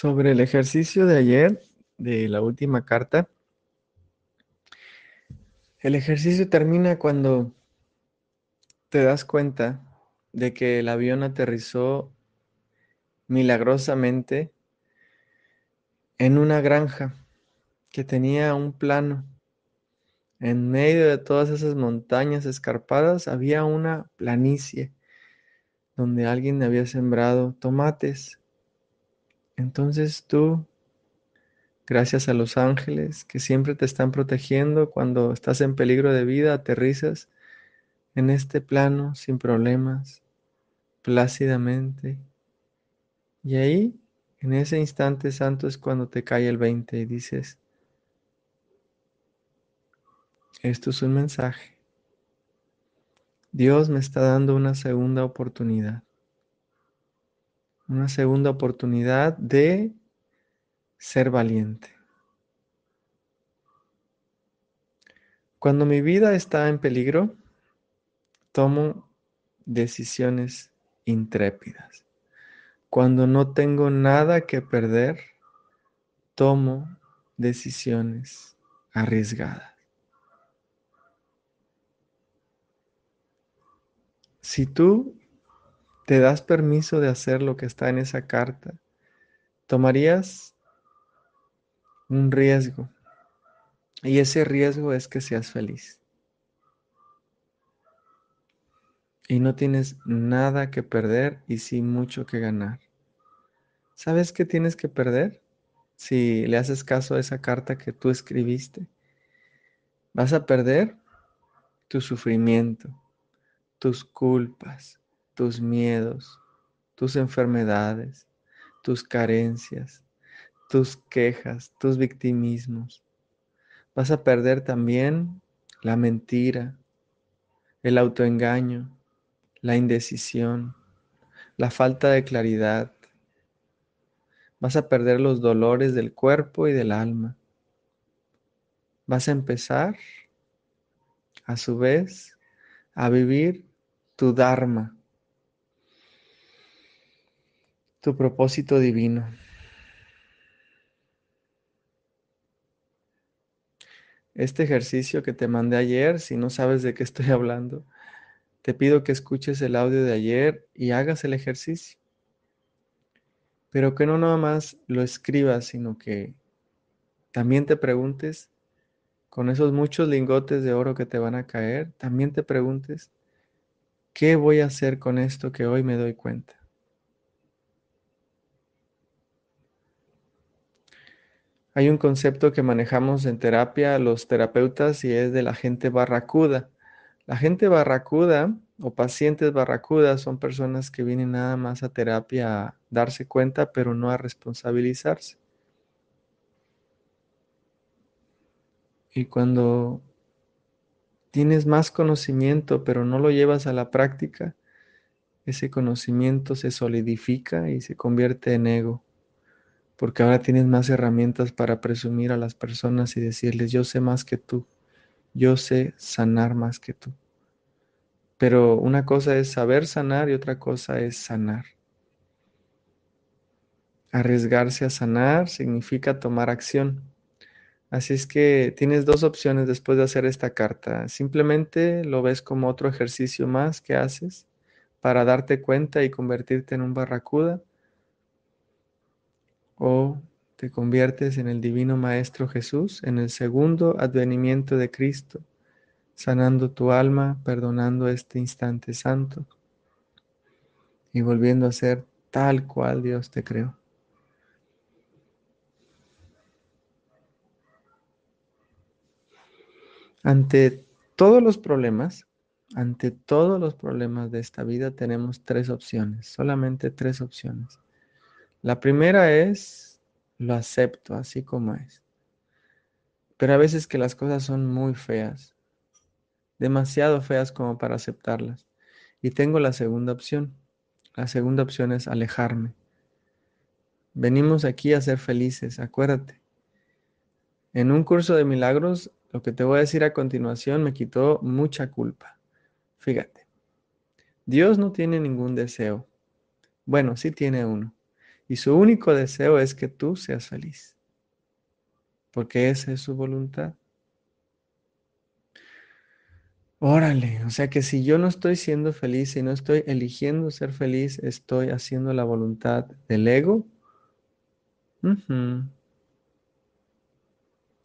Sobre el ejercicio de ayer, de la última carta, el ejercicio termina cuando te das cuenta de que el avión aterrizó milagrosamente en una granja que tenía un plano. En medio de todas esas montañas escarpadas había una planicie donde alguien había sembrado tomates. Entonces tú, gracias a los ángeles que siempre te están protegiendo cuando estás en peligro de vida, aterrizas en este plano sin problemas, plácidamente. Y ahí, en ese instante santo, es cuando te cae el 20 y dices: esto es un mensaje. Dios me está dando una segunda oportunidad. Una segunda oportunidad de ser valiente. Cuando mi vida está en peligro, tomo decisiones intrépidas. Cuando no tengo nada que perder, tomo decisiones arriesgadas. Si tú te das permiso de hacer lo que está en esa carta, tomarías un riesgo. Y ese riesgo es que seas feliz. Y no tienes nada que perder y sí mucho que ganar. ¿Sabes qué tienes que perder? Si le haces caso a esa carta que tú escribiste, vas a perder tu sufrimiento, tus culpas, tus miedos, tus enfermedades, tus carencias, tus quejas, tus victimismos. Vas a perder también la mentira, el autoengaño, la indecisión, la falta de claridad. Vas a perder los dolores del cuerpo y del alma. Vas a empezar, a su vez, a vivir tu dharma, tu propósito divino. Este ejercicio que te mandé ayer, si no sabes de qué estoy hablando, te pido que escuches el audio de ayer y hagas el ejercicio. Pero que no nada más lo escribas, sino que también te preguntes, con esos muchos lingotes de oro que te van a caer, también te preguntes, ¿qué voy a hacer con esto que hoy me doy cuenta? Hay un concepto que manejamos en terapia los terapeutas y es de la gente barracuda. La gente barracuda o pacientes barracudas son personas que vienen nada más a terapia a darse cuenta, pero no a responsabilizarse. Y cuando tienes más conocimiento, pero no lo llevas a la práctica, ese conocimiento se solidifica y se convierte en ego. Porque ahora tienes más herramientas para presumir a las personas y decirles, yo sé más que tú, yo sé sanar más que tú. Pero una cosa es saber sanar y otra cosa es sanar. Arriesgarse a sanar significa tomar acción. Así es que tienes dos opciones después de hacer esta carta. Simplemente lo ves como otro ejercicio más que haces para darte cuenta y convertirte en un barracuda. O te conviertes en el Divino Maestro Jesús, en el segundo advenimiento de Cristo, sanando tu alma, perdonando este instante santo y volviendo a ser tal cual Dios te creó. Ante todos los problemas de esta vida tenemos tres opciones, solamente tres opciones. La primera es, lo acepto así como es. Pero a veces que las cosas son muy feas, demasiado feas como para aceptarlas. Y tengo la segunda opción. La segunda opción es alejarme. Venimos aquí a ser felices, acuérdate. En un curso de milagros, lo que te voy a decir a continuación me quitó mucha culpa. Fíjate, Dios no tiene ningún deseo. Bueno, sí tiene uno. Y su único deseo es que tú seas feliz, porque esa es su voluntad. Órale, o sea que si yo no estoy siendo feliz, si no estoy eligiendo ser feliz, estoy haciendo la voluntad del ego.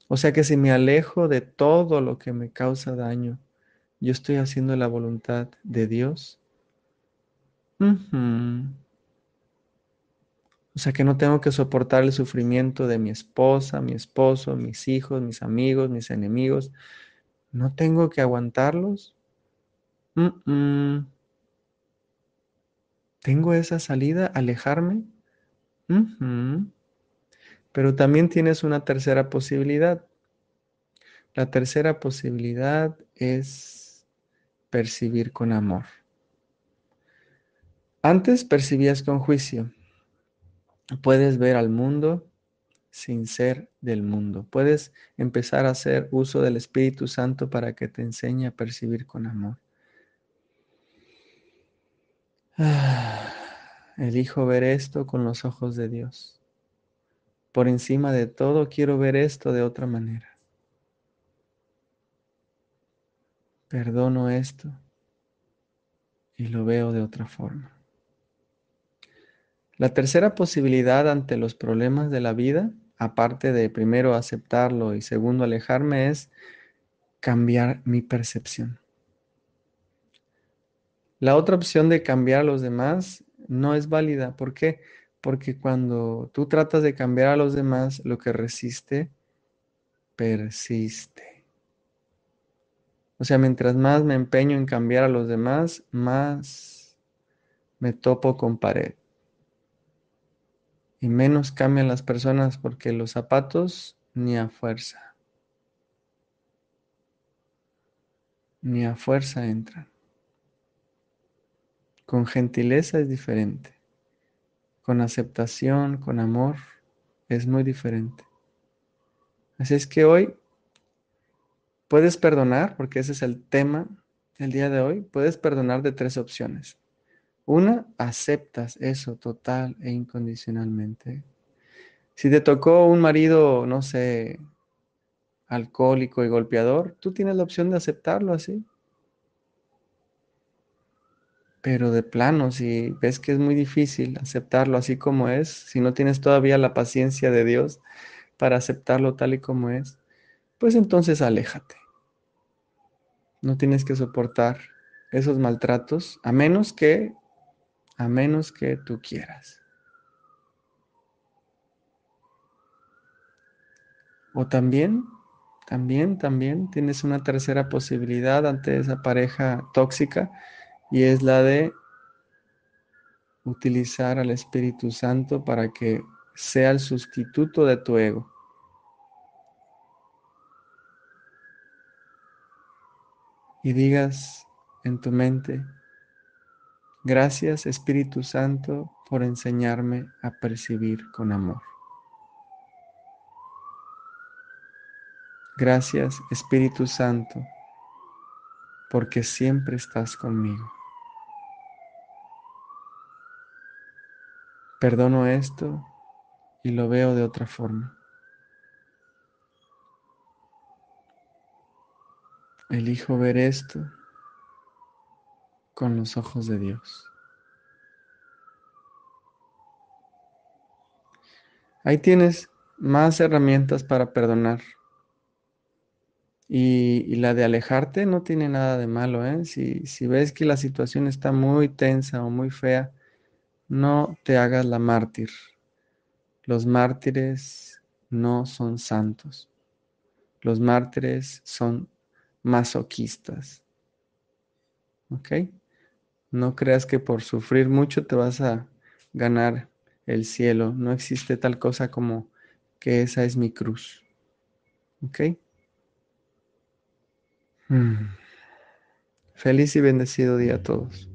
O sea que si me alejo de todo lo que me causa daño, yo estoy haciendo la voluntad de Dios. O sea que no tengo que soportar el sufrimiento de mi esposa, mi esposo, mis hijos, mis amigos, mis enemigos. ¿No tengo que aguantarlos? ¿Tengo esa salida? ¿Alejarme? Pero también tienes una tercera posibilidad. La tercera posibilidad es percibir con amor. Antes percibías con juicio. Puedes ver al mundo sin ser del mundo. Puedes empezar a hacer uso del Espíritu Santo para que te enseñe a percibir con amor. Elijo ver esto con los ojos de Dios. Por encima de todo, quiero ver esto de otra manera. Perdono esto y lo veo de otra forma. La tercera posibilidad ante los problemas de la vida, aparte de primero aceptarlo y segundo alejarme, es cambiar mi percepción. La otra opción de cambiar a los demás no es válida. ¿Por qué? Porque cuando tú tratas de cambiar a los demás, lo que resiste, persiste. O sea, mientras más me empeño en cambiar a los demás, más me topo con pared. Y menos cambian las personas, porque los zapatos ni a fuerza entran. Con gentileza es diferente. Con aceptación, con amor, es muy diferente. Así es que hoy puedes perdonar, porque ese es el tema del día de hoy. Puedes perdonar de tres opciones. Una, aceptas eso total e incondicionalmente. Si te tocó un marido, no sé, alcohólico y golpeador, tú tienes la opción de aceptarlo así. Pero de plano, si ves que es muy difícil aceptarlo así como es, si no tienes todavía la paciencia de Dios para aceptarlo tal y como es, pues entonces aléjate. No tienes que soportar esos maltratos, a menos que tú quieras. O también tienes una tercera posibilidad ante esa pareja tóxica, y es la de utilizar al Espíritu Santo para que sea el sustituto de tu ego. Y digas en tu mente: gracias, Espíritu Santo, por enseñarme a percibir con amor. Gracias, Espíritu Santo, porque siempre estás conmigo. Perdono esto y lo veo de otra forma. Elijo ver esto con los ojos de Dios. Ahí tienes más herramientas para perdonar. Y la de alejarte no tiene nada de malo, ¿eh? Si ves que la situación está muy tensa o muy fea, no te hagas la mártir. Los mártires no son santos. Los mártires son masoquistas. ¿Ok? No creas que por sufrir mucho te vas a ganar el cielo. No existe tal cosa como que esa es mi cruz. ¿Ok? Feliz y bendecido día a todos.